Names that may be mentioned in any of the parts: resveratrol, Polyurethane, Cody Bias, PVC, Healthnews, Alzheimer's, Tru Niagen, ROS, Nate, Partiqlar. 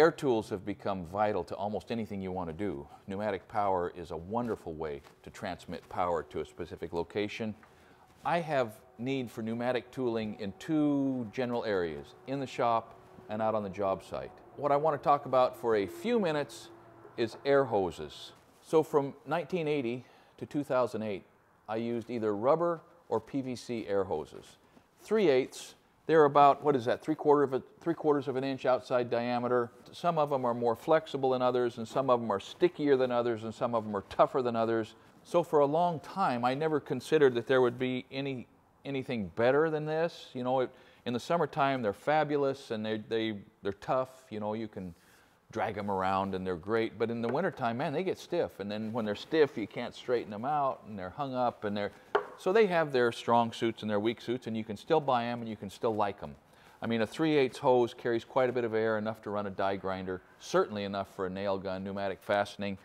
Air tools have become vital to almost anything you want to do. Pneumatic power is a wonderful way to transmit power to a specific location. I have need for pneumatic tooling in two general areas, in the shop and out on the job site. What I want to talk about for a few minutes is air hoses. So from 1980 to 2008, I used either rubber or PVC air hoses. 3/8, they're about, what is that, three quarters of an inch outside diameter. Some of them are more flexible than others, and some of them are stickier than others, and some of them are tougher than others. So for a long time, I never considered that there would be anything better than this. You know, in the summertime, they're fabulous, and they're tough. You know, you can drag them around, and they're great. But in the wintertime, man, they get stiff. And then when they're stiff, you can't straighten them out, and they're hung up, and they're... So they have their strong suits and their weak suits, and you can still buy them, and you can still like them. I mean, a 3/8 hose carries quite a bit of air, enough to run a die grinder, certainly enough for a nail gun, pneumatic fastening.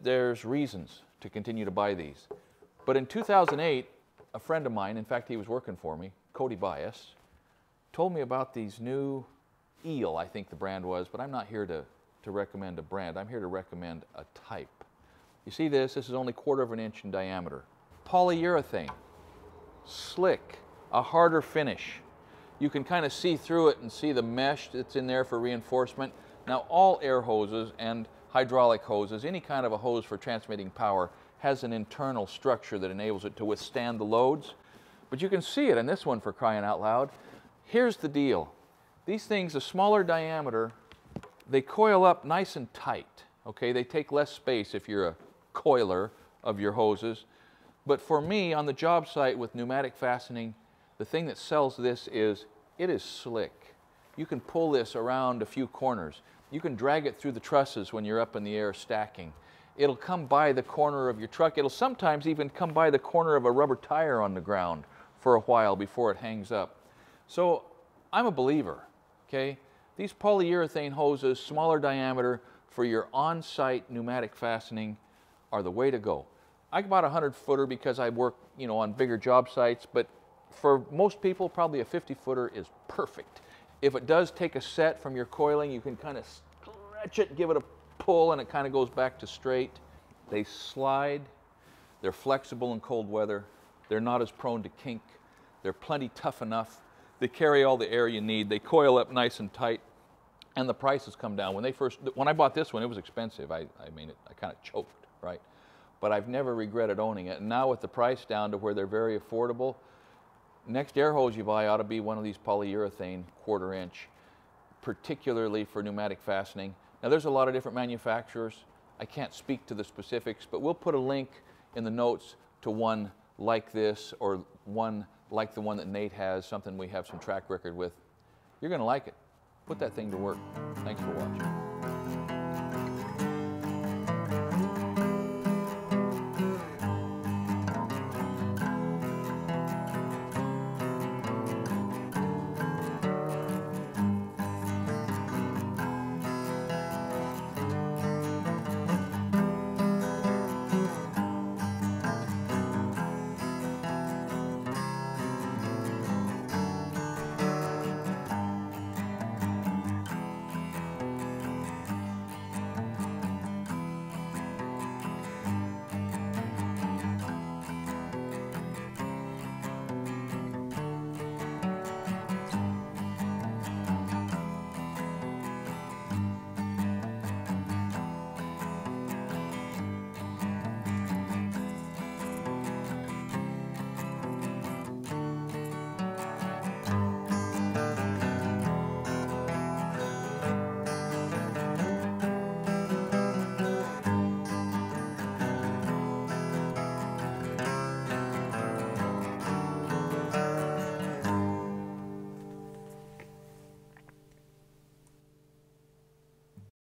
There's reasons to continue to buy these. But in 2008, a friend of mine, in fact, he was working for me, Cody Bias, told me about these new Eel, I think the brand was, but I'm not here to recommend a brand. I'm here to recommend a type. You see this? This is only 1/4 of an inch in diameter. Polyurethane, slick, a harder finish. You can kind of see through it and see the mesh that's in there for reinforcement. Now, all air hoses and hydraulic hoses, any kind of a hose for transmitting power, has an internal structure that enables it to withstand the loads. But you can see it in this one, for crying out loud. Here's the deal. These things, a smaller diameter, they coil up nice and tight. Okay, they take less space if you're a coiler of your hoses. But for me, on the job site with pneumatic fastening, the thing that sells this is, it is slick. You can pull this around a few corners. You can drag it through the trusses when you're up in the air stacking. It'll come by the corner of your truck. It'll sometimes even come by the corner of a rubber tire on the ground for a while before it hangs up. So I'm a believer, okay? These polyurethane hoses, smaller diameter, for your on-site pneumatic fastening are the way to go. I bought a 100-footer because I work, you know, on bigger job sites, but for most people, probably a 50-footer is perfect. If it does take a set from your coiling, you can kind of stretch it, give it a pull, and it kind of goes back to straight. They slide. They're flexible in cold weather. They're not as prone to kink. They're plenty tough enough. They carry all the air you need. They coil up nice and tight, and the prices come down. When I bought this one, it was expensive. I mean, I kind of choked, right? But I've never regretted owning it. And now with the price down to where they're very affordable, next air hose you buy ought to be one of these polyurethane 1/4 inch, particularly for pneumatic fastening. Now there's a lot of different manufacturers. I can't speak to the specifics, but we'll put a link in the notes to one like this or one like the one that Nate has, something we have some track record with. You're gonna like it. Put that thing to work. Thanks for watching.